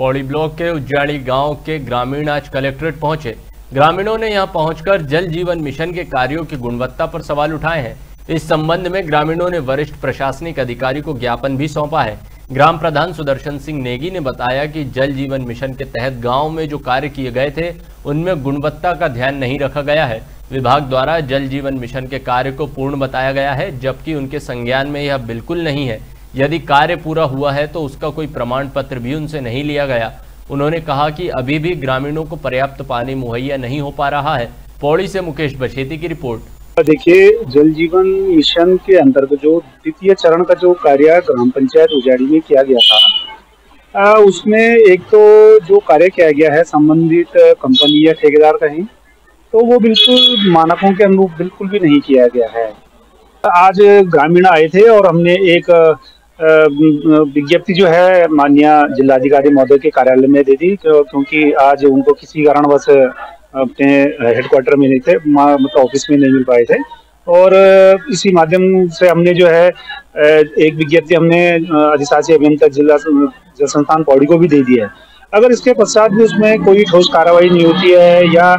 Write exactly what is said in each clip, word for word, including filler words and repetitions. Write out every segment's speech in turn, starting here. Pauri block के उजाड़ी गांव के ग्रामीण आज कलेक्ट्रेट पहुंचे। ग्रामीणों ने यहां पहुंचकर जल जीवन मिशन के कार्यों की गुणवत्ता पर सवाल उठाए हैं। इस संबंध में ग्रामीणों ने वरिष्ठ प्रशासनिक अधिकारी को ज्ञापन भी सौंपा है। ग्राम प्रधान सुदर्शन सिंह नेगी ने बताया कि जल जीवन मिशन के तहत गाँव में जो कार्य किए गए थे उनमें गुणवत्ता का ध्यान नहीं रखा गया है। विभाग द्वारा जल जीवन मिशन के कार्य को पूर्ण बताया गया है, जबकि उनके संज्ञान में यह बिल्कुल नहीं है। यदि कार्य पूरा हुआ है तो उसका कोई प्रमाण पत्र भी उनसे नहीं लिया गया। उन्होंने कहा कि अभी भी ग्रामीणों को पर्याप्त पानी मुहैया नहीं हो पा रहा है। पौड़ी से मुकेश बछेती की रिपोर्ट। देखिए, जल जीवन मिशन के अंतर्गत जो द्वितीय चरण का जो कार्य ग्राम पंचायत उजाड़ी में किया गया था, आ, उसमें एक तो जो कार्य किया गया है संबंधित कंपनी या ठेकेदार कहीं तो वो बिल्कुल मानकों के अनुरूप बिल्कुल भी नहीं किया गया है। आज ग्रामीण आए थे और हमने एक विज्ञप्ति जो है माननीय जिलाधिकारी महोदय के कार्यालय में दे दी, क्योंकि आज उनको किसी कारणवश अपने हेडक्वार्टर में नहीं थे, मतलब ऑफिस में नहीं मिल पाए थे, और इसी माध्यम से हमने जो है एक विज्ञप्ति हमने अधिशासी अभियंता जिला जल संस्थान पौड़ी को भी दे दी है। अगर इसके पश्चात भी उसमें कोई ठोस कार्रवाई नहीं होती है या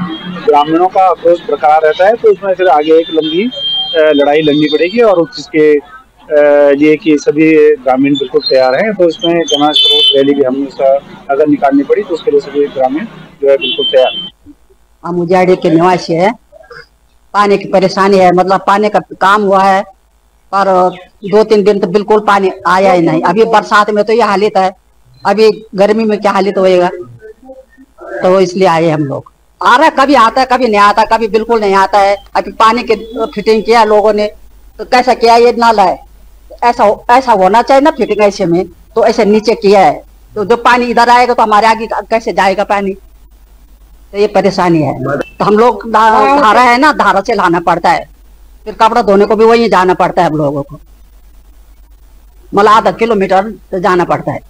ग्रामीणों का अप्रोच बरकरार रहता है तो उसमें फिर आगे एक लंबी लड़ाई लड़नी पड़ेगी, और जिसके ये कि सभी ग्रामीण बिल्कुल तैयार हैं तो उसमें जन स्रोत रैली भी हमने उसका अगर निकालनी पड़ी तो उसके लिए सभी ग्रामीण जो है बिल्कुल तैयार हैं। हम उजाड़ी के निवासी है, पानी की परेशानी है, मतलब पानी का काम हुआ है पर दो तीन दिन तो बिल्कुल पानी आया ही नहीं। अभी बरसात में तो ये हालत है, अभी गर्मी में क्या हालत होएगा, तो इसलिए आए हम लोग। आ रहा कभी आता है कभी नहीं आता, कभी बिल्कुल नहीं आता है। अभी पानी के फिटिंग किया लोगों ने तो कैसा किया, ये नाला है ऐसा हो, ऐसा होना चाहिए ना फिटिंग ऐसे में, तो ऐसे नीचे किया है तो जो पानी इधर आएगा तो हमारे आगे कैसे जाएगा पानी, तो ये परेशानी है। तो हम लोग धारा है ना, धारा से लाना पड़ता है, फिर कपड़ा धोने को भी वहीं जाना पड़ता है हम लोगों को, मतलब आधा किलोमीटर जाना पड़ता है।